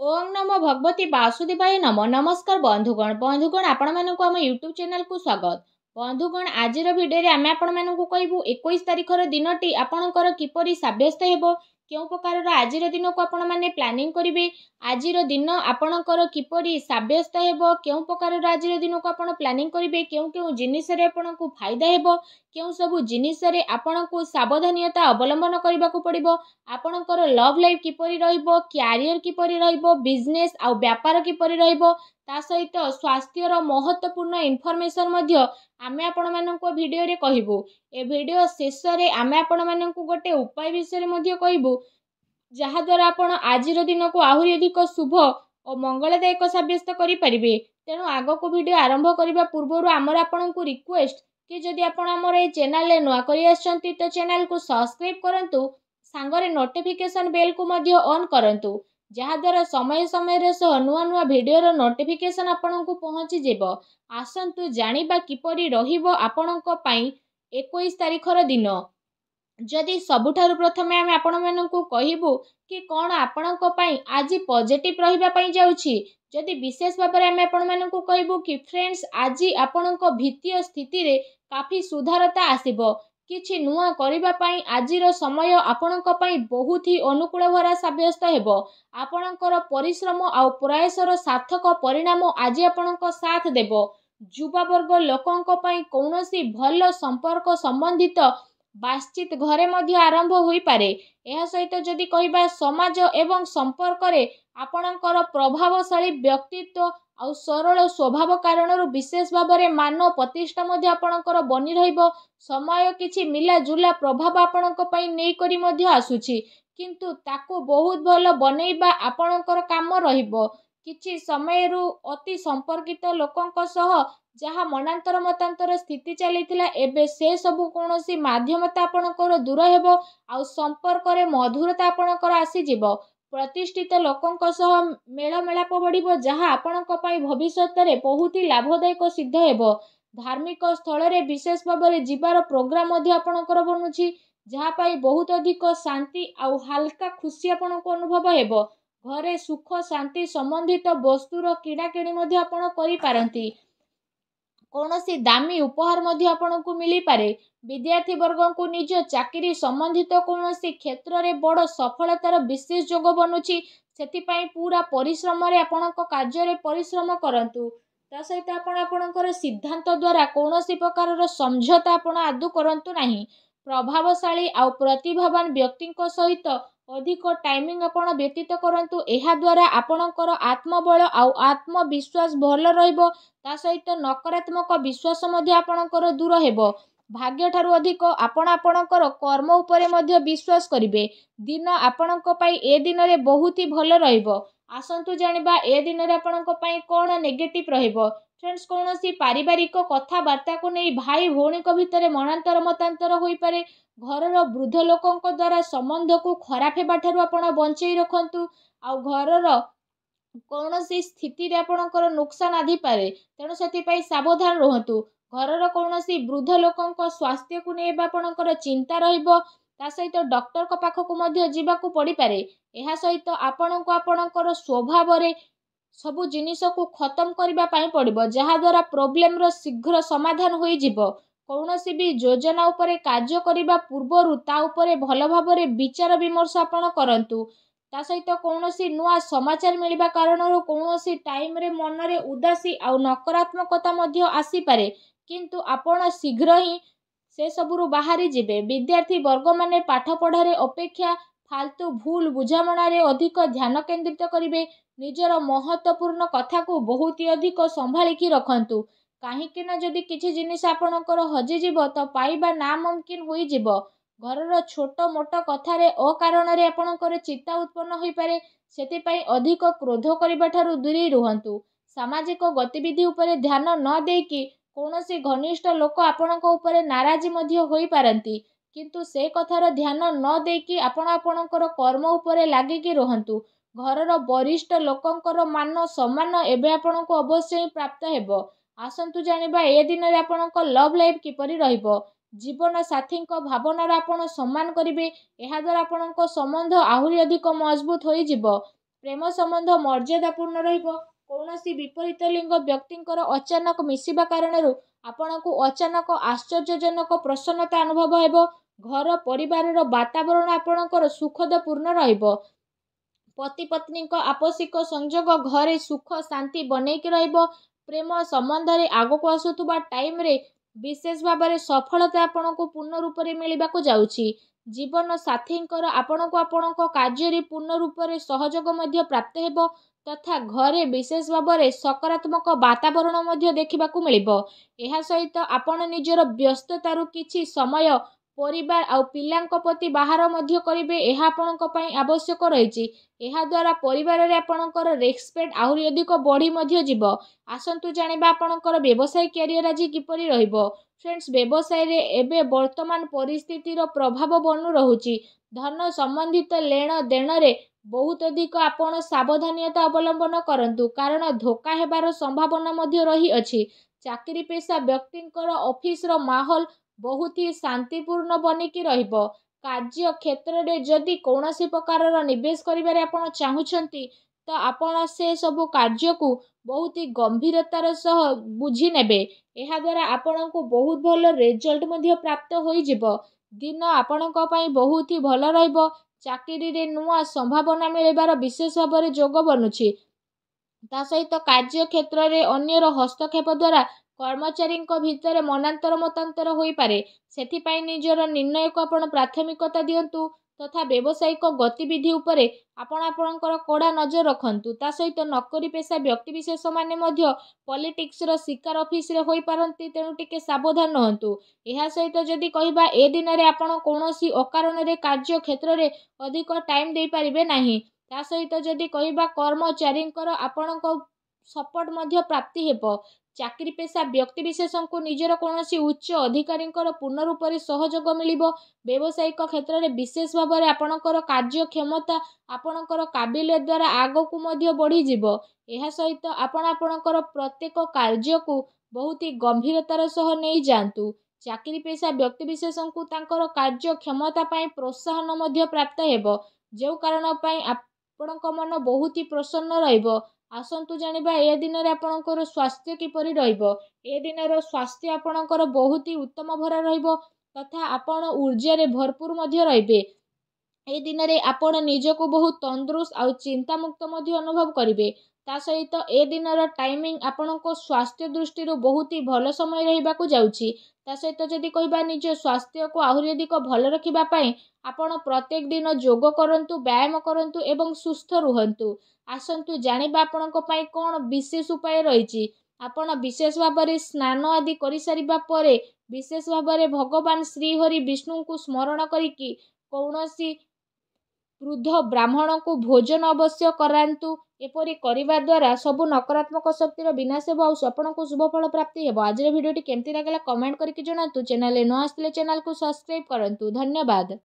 ओम नमो भगवती वासुदेवाय नमो। नमस्कार बंधुगण बंधुगण आपण मानक आम यूट्यूब चैनल को स्वागत। बंधुगण आज भिडियो आम आपण मानक कहूँ 21 तारिखर दिन टी आपणकर किपरि सब्यस्त हेबो, क्यों प्रकार आज दिन को आपण माने प्लानिंग करेंगे, आज दिन आपणकर किपरि सब्यस्त हेबो, क्यों प्रकार आज दिन को आपण प्लानिंग करेंगे, क्यों क्यों जिनिस रे आपणकु फायदा हेबो, क्यों सबू जिनिस रे आपणकु सावधानता अवलंबन करबाकू पड़िबो, आपणकर लव लाइफ किपरि रहिबो, करियर किपरि रहिबो, बिजनेस आ व्यापार किपरि रहिबो, ता सहित स्वास्थ्यर महत्वपूर्ण इनफॉरमेशन मध्य आमे आपण माननकु वीडियो रे कहिबू। ए वीडियो शेष रे आमे आपण माननकु गोटे उपाय विषय रे मध्य कहिबू, जहा द्वारा आपण आज दिन को आहुरी अधिक शुभ और मंगलदायक सब्यस्त करिपरिबे। तेणु आगो को वीडियो आरंभ करबा पूर्वरु आमर आपणकु रिक्वेस्ट कि जदि आपण हमर ए चैनल रे नुआ करी आछंती तो चैनल को सब्सक्राइब करंतु, सांगरे नोटिफिकेशन बेल को मध्य ऑन करंतु, जहा द्वारा समय समय रे सह नुआ नुआ वीडियो रो नोटिफिकेशन आपण को पहुंची जेबो। आसंतु जानिबा किपरि रहिबो आपणक पई 21 तारिखर दिन। जदि सबुठारु प्रथमे हम आपण माननकु कहिबु कि कोन आपणक पई आज पॉजिटिव रहिबा पई जाउची। जदि विशेष भाव में आपण मानक कहूँ कि फ्रेंड्स आज आपण भित्तीय स्थिति रे काफी सुधारता आसीबो, किछि नुआ करिबा पई आजिर समय आपण बहुत ही अनुकूल भरा सब्यस्त हेबो। आपणकर परिश्रम आ प्रयासर सार्थक परिणाम आज आपणक साथ देबो। युवा वर्ग लोकंक पई कोनोसी भल संपर्क संबंधित बातचीत घरे मध्य आरंभ होई पारे। यह सहित जदि कहिबा समाज एवं संपर्क रे आपणकर प्रभावशाली व्यक्तित्व आ सरल स्वभाव कारण विशेष भाव में मान प्रतिष्ठा मध्य आपणकर बनी रहिबो। समय किछि मिलाजुला प्रभाव आपणक पई नै करी मध्य आसुछि, किंतु ताको बहुत भल बनैबा आपणकर काम रहिबो। किछि समय रु अति संपर्कित लोकंक सह जहा मनांतर मतांतर स्थिति चलीथिला एबे से सबु कोनोसी माध्यमता आपणकर दूर हेबो आ संपर्क रे मधुरता आपणकर आसी जिवो। प्रतिष्ठित लोकंक सह मेलमेलाप बढ़िबो, जहा आपणक पई भविष्य रे बहुत ही लाभदायक सिद्ध हेबो। धार्मिक स्थल रे विशेष भाव में जीवार प्रोग्राम मध्य आपणकर बनुछि, जहा पई बहुत अधिक शांति आ हल्का खुशी आपणक अनुभव हेबो। घरे सुख शांति संबंधित वस्तुर किणाकिणी मध्य आपण करि पारंती, कोनोसी दामी उपहार मध्य आपणकु मिली पारे। विद्यार्थी वर्ग को निज चाकरी संबंधित कोनोसी क्षेत्र रे बड़ सफलतार विशेष जोग बनुछि, सेथिपाई पूरा परिश्रम रे आपणक कार्य रे परिश्रम करंतु। ता सहित आपण आपणकर सिद्धांत द्वारा कोनोसी प्रकारर समझौता आपण आदु करंतु नाही। प्रभावशाली आ प्रतिभावान व्यक्तिंको सहित अधिक टाइमिंग आपण व्यतीत करंतु, एहा द्वारा आपणकर आत्मबल आउ आत्मविश्वास भल रहिबो। ता सहित नकारात्मक विश्वास मध्य आपणकर दूर हेबो। भाग्य ठारू अधिक आपण आपणकर कर्म उपरे मध्य विश्वास करिवे। दिन आपणक पई ए दिन रे बहुत ही भल रहिबो। आसंतु जानिबा ए दिन रे आपणक पई कोन नेगेटिव रहिबो। फ्रेंड्स कोनोसी पारिवारिक कथबार्ता को नहीं भाई भौणी भितर मनांतर मतांतर हो पारे। घरर वृद्ध लोकंक द्वारा संबंध को खराब होगा ठारू आपण बंचई रखंतु, आ घरर कोनोसी स्थिति रे आपणकर नुकसान आदि पारे, तेणु सेथिपाई सावधान रहंतु। घरर कोनोसी वृद्ध लोकंक स्वास्थ्य को नहीं आपणकर चिंता रहिबो। ता सहित डॉक्टर को पाखक मध्य जीवाकू पड़ी पारे। एहा सहित आपणक आपणकर स्वभाव रे सबु जिनिष को खत्म करबा पई पड़िबो, जहा द्वारा प्रॉब्लम रो शीघ्र समाधान होई जिवो। कोनोसी भी योजना उपरे कार्य करबा पूर्वरु ता उपरे भल भाव रे विचार विमर्श आपण करंतु। ता सहित कोनोसी नुवा समाचार मिलबा कारणरो कोनोसी टाइम रे मन रे उदासी आ नकारात्मकता मध्य आसी पारे, किंतु आपण शीघ्र ही से सबुरु बाहरी जिवे। विद्यार्थी वर्ग माने पाठ पढ़ारे अपेक्षा फालतू भूल बुझामणारे अधिक ध्यान केंद्रित करिवे। निजर महत्वपूर्ण कथा को बहुत ही अधिक संभाळिकी रखंतु, काहेकि ना जदि किछि जिनिस आपणकर हजि जिवो तो पाइबा नामुमकिन होई जिवो। घरर छोट मोट कथारे अकारण रे आपणकर चिंता उत्पन्न होई पारे, सेति पई अधिक क्रोध करिबा ठारू दूरी रहंतु। सामाजिक गतिविधि उपरे ध्यान न देकी कोनोसी घनिष्ठ लोक आपणक उपरे नाराजी मध्य होई पारंती, किंतु से कथार ध्यान न देकी आपण आपणकर कर्म उपरे लागिकी रहंतु। घरर वरिष्ठ लोकंकर मान सम्मान एबे आपणको अवश्य ही प्राप्त हेबो। आसंतु जानिबा ए दिन रे आपणक लव लाइफ किपरि रहिबो। जीवन साथींक भावनार आपण सम्मान करिवे, एहा द्वारा आपणक संबंध आहुरी अधिक मजबूत होई जिवो। प्रेम संबंध मर्यादापूर्ण रहिबो। कोनोसी विपरीत लिंग व्यक्तिंकर अचानक मिसिबा कारणरू आपणकु अचानक आश्चर्यजनक प्रसन्नता अनुभव हेबो। घर परिवारर वातावरण आपणकर सुखदपूर्ण रहिबो। पति पत्नीक आपसिक संजोग घरे सुख शांति बनैक रहिबो। प्रेम संबंध रे आगको आसुथुबा टाइम रे विशेष भाव में सफलता आपणकु पूर्ण रूप रे मिलबाकु जाउछि। जीवन साथींकर आपणकु आपणक कार्य पूर्ण रूप रे सहयोग मध्य प्राप्त हेबो तथा घरे विशेष भाव में सकारात्मक वातावरण मध्य देखिबाकु मिलिबो। एहा सहित आपण निजर व्यस्ततारु किछि समय परिवार आउ पिलांक प्रति बाहर मध्य करिवे, एहा आपणक पई आवश्यक रहिछि। एहा द्वारा परिवार रे आपणकर रेस्पेक्ट आहुरी अधिक बढ़ी मध्य जीवो। आसंतु जानिबा आपणकर व्यवसाय करियर आज किपरि रहिबो। फ्रेंड्स, व्यवसाय रे एबे वर्तमान परिस्थितिर प्रभाव बनु रहुछि। धन संबंधित लेण देण रे बहुत अधिक आपण सावधानियता अवलंबन करंतु, कारण धोखा हेबार संभावना मध्य रही अछि। चाकरी पेशा व्यक्तिंकर ऑफिस रो माहौल बहुत ही शांतिपूर्ण बनिकी रहिबो। कार्य क्षेत्र रे जदि कोनोसी प्रकारर निवेश करिबारे आपण चाहुछंती तो आपण से सब कार्य को बहुत ही गंभीरतार सह बुझी नेबे। एहा द्वारा आपण को बहुत भल रिजल्ट मध्य प्राप्त होई जिवो। दिन आपण को पई बहुत ही भल रहइबो। चाकरी रे नुआ संभावना मिलबार विशेष भाव में जोग बनुछि। ता सहित कार्य क्षेत्र रे अन्यर हस्तक्षेप द्वारा कर्मचारी भितर मनांतर मतांतर होई पारे, सेथिपाई निजर निर्णय को आपण प्राथमिकता दियंतु तथा व्यावसायिक गतिविधि उपरे आपण आपणकर कड़ा नजर रखंतु। ता सहित नौकरी पेशा व्यक्तिविशेष माने मध्य पॉलिटिक्स रो शिकार ऑफिस रे होई पारंती, तेनु टिके सावधान रहंतु। एहा सहित जदि कहिबा ए दिन रे आपण कोनोसी अकारण रे कार्य क्षेत्र रे अधिक टाइम देई पारिबे नाही। ता सहित जदि कहिबा कर्मचारींकर आपणको सपोर्ट मध्य प्राप्ति हेबो। चाकरी पेशा व्यक्तिविशेष को निजर कोनोसी उच्च अधिकारी पूर्ण रूप से सहयोग मिलिबो। व्यावसायिक क्षेत्र में विशेष भाव में आपणकर कार्य क्षमता आपणकर काबिलियत द्वारा आगकु मध्य बढ़ी जिवो। एहा सहित आपण आपणकर प्रत्येक कार्य को बहुत ही गंभीरतार सह नै जानतु। चाकरी पेशा व्यक्तिविशेष को तांकर कार्य क्षमता पई प्रोत्साहन मध्य प्राप्त हेबो, जे कारण पई आपणक मन बहुत ही प्रसन्न रहिबो। आसंतु जानिबा ए दिन रे आपणकर स्वास्थ्य किपरि रहिबो। ए दिन रो स्वास्थ्य आपणकर बहुत ही उत्तम भरा रहिबो तथा आपण ऊर्जा रे भरपूर मध्य रहिबे। ए दिन रे आपण निजको बहुत तंदुरुस्त आ चिंता मुक्त मध्य अनुभव करिवे। ता सहित ए दिन रो टाइमिंग आपणको स्वास्थ्य दृष्टि रो बहुत ही भलो समय रहिबाकु जाउछि। ता सहित जदि कहिबा निज स्वास्थ्य को आहुरी अधिक भल रखिबा पई आपण प्रत्येक दिन योग करंतु, व्यायाम करंतु एवं सुस्थ रहंतु। आसंतु जानिबा आपणको पई कोन विशेष उपाय रहिछि। आपण विशेष भाव में स्नान आदि करि सारिबा परे विशेष भाव में भगवान श्री हरि विष्णु को स्मरण करिकि कोनोसी वृद्ध ब्राह्मण को भोजन अवश्य करांतु। एपरि करिबा द्वारा सब नकारात्मक शक्तिर विनाश हेबो, आपन को शुभ फल प्राप्ति हेबो। आज रे वीडियो टी केमति लागला कमेंट करके जणांतु। चैनल रे न आस्ले चैनल को सब्सक्राइब करंतु। धन्यवाद।